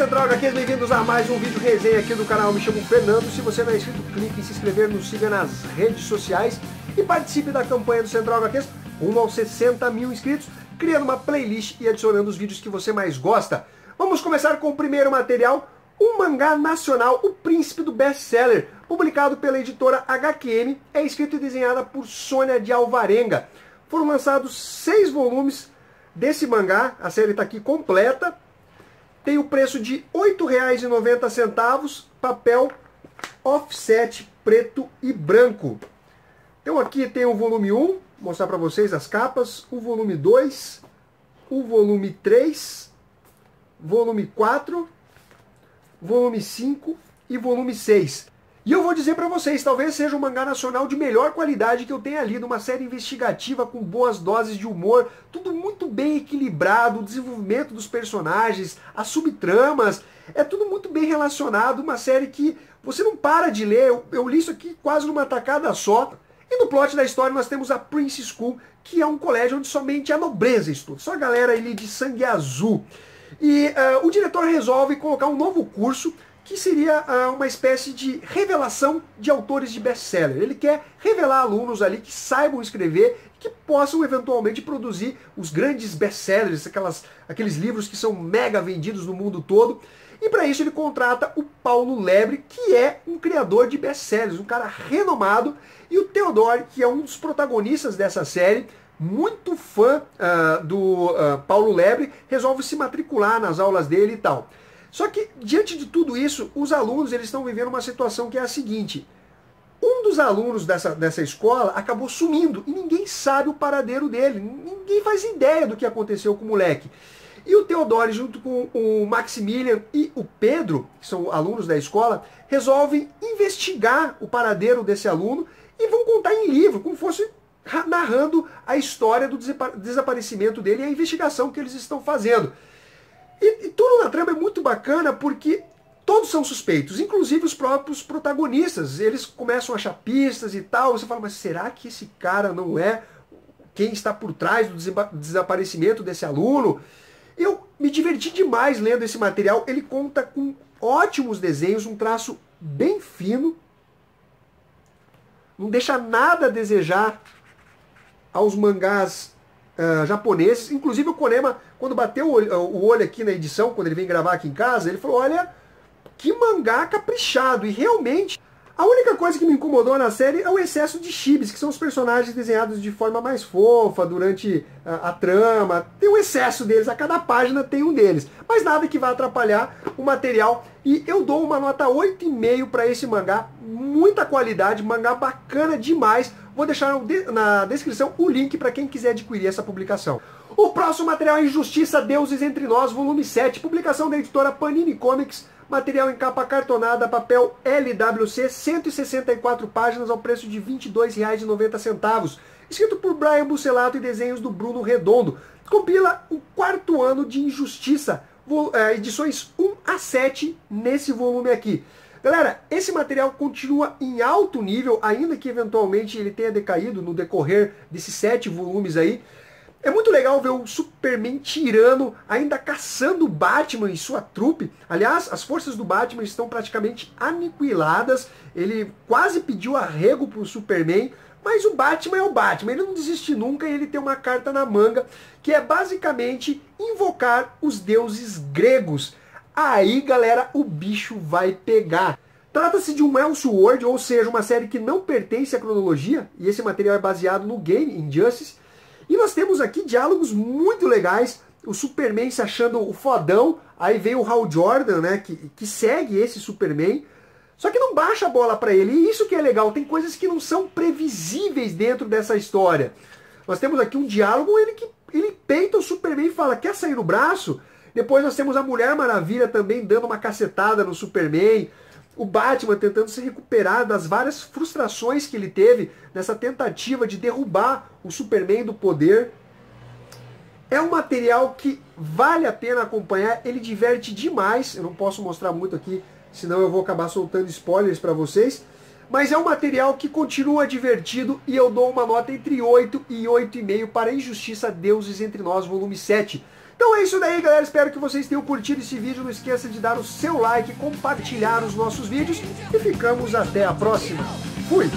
Central HQs, bem-vindos a mais um vídeo resenha aqui do canal. Me chamo Fernando. Se você não é inscrito, clique em se inscrever, nos siga nas redes sociais e participe da campanha do Central HQs, rumo aos 60 mil inscritos, criando uma playlist e adicionando os vídeos que você mais gosta. Vamos começar com o primeiro material, um mangá nacional, O Príncipe do Best-Seller, publicado pela editora HQM, é escrito e desenhada por Sônia de Alvarenga. Foram lançados 6 volumes desse mangá, a série está aqui completa. Tem o preço de R$ 8,90, papel offset preto e branco. Então aqui tem o volume 1, vou mostrar para vocês as capas, o volume 2, o volume 3, volume 4, volume 5 e volume 6. E eu vou dizer para vocês, talvez seja o mangá nacional de melhor qualidade que eu tenha lido, uma série investigativa com boas doses de humor, tudo muito bem equilibrado, o desenvolvimento dos personagens, as subtramas, é tudo muito bem relacionado, uma série que você não para de ler, eu li isso aqui quase numa tacada só. E no plot da história nós temos a Prince School, que é um colégio onde somente a nobreza estuda, só a galera ali de sangue azul. E o diretor resolve colocar um novo curso, que seria uma espécie de revelação de autores de best-seller. Ele quer revelar alunos ali que saibam escrever, que possam eventualmente produzir os grandes best-sellers, aqueles livros que são mega vendidos no mundo todo. E para isso ele contrata o Paulo Lebre, que é um criador de best-sellers, um cara renomado, e o Theodore, que é um dos protagonistas dessa série, muito fã do Paulo Lebre, resolve se matricular nas aulas dele e tal. Só que, diante de tudo isso, os alunos eles estão vivendo uma situação que é a seguinte. Um dos alunos dessa escola acabou sumindo e ninguém sabe o paradeiro dele. Ninguém faz ideia do que aconteceu com o moleque. E o Teodoro, junto com o Maximilian e o Pedro, que são alunos da escola, resolvem investigar o paradeiro desse aluno e vão contar em livro, como fosse narrando a história do desaparecimento dele e a investigação que eles estão fazendo. E tudo na trama é muito bacana porque todos são suspeitos, inclusive os próprios protagonistas. Eles começam a achar pistas e tal. Você fala, mas será que esse cara não é quem está por trás do desaparecimento desse aluno? Eu me diverti demais lendo esse material. Ele conta com ótimos desenhos, um traço bem fino. Não deixa nada a desejar aos mangás japoneses. Inclusive o Colema, quando bateu o olho aqui na edição, quando ele vem gravar aqui em casa, ele falou, olha, que mangá caprichado. E realmente, a única coisa que me incomodou na série é o excesso de chibis, que são os personagens desenhados de forma mais fofa durante a trama. Tem um excesso deles, a cada página tem um deles. Mas nada que vá atrapalhar o material. E eu dou uma nota 8,5 para esse mangá. Muita qualidade, mangá bacana demais. Vou deixar na descrição o link para quem quiser adquirir essa publicação. O próximo material é Injustiça, Deuses Entre Nós, volume 7, publicação da editora Panini Comics, material em capa cartonada, papel LWC, 164 páginas ao preço de R$ 22,90. Escrito por Brian Buccellato e desenhos do Bruno Redondo. Compila o 4º ano de Injustiça, edições 1-7 nesse volume aqui. Galera, esse material continua em alto nível, ainda que eventualmente ele tenha decaído no decorrer desses 7 volumes aí. É muito legal ver o Superman tirano ainda caçando o Batman e sua trupe. Aliás, as forças do Batman estão praticamente aniquiladas. Ele quase pediu arrego para o Superman, mas o Batman é o Batman. Ele não desiste nunca e ele tem uma carta na manga, que é basicamente invocar os deuses gregos. Aí, galera, o bicho vai pegar. Trata-se de um Elseworld, ou seja, uma série que não pertence à cronologia, e esse material é baseado no game Injustice. E nós temos aqui diálogos muito legais, o Superman se achando o fodão, aí vem o Hal Jordan, né, que segue esse Superman, só que não baixa a bola para ele, e isso que é legal, tem coisas que não são previsíveis dentro dessa história. Nós temos aqui um diálogo, ele peita o Superman e fala, quer sair no braço? Depois nós temos a Mulher Maravilha também dando uma cacetada no Superman. O Batman tentando se recuperar das várias frustrações que ele teve nessa tentativa de derrubar o Superman do poder. É um material que vale a pena acompanhar. Ele diverte demais. Eu não posso mostrar muito aqui, senão eu vou acabar soltando spoilers para vocês. Mas é um material que continua divertido e eu dou uma nota entre 8 e 8,5 para Injustiça, Deuses Entre Nós, volume 7. Então é isso daí, galera. Espero que vocês tenham curtido esse vídeo. Não esqueça de dar o seu like, compartilhar os nossos vídeos. E ficamos até a próxima. Fui!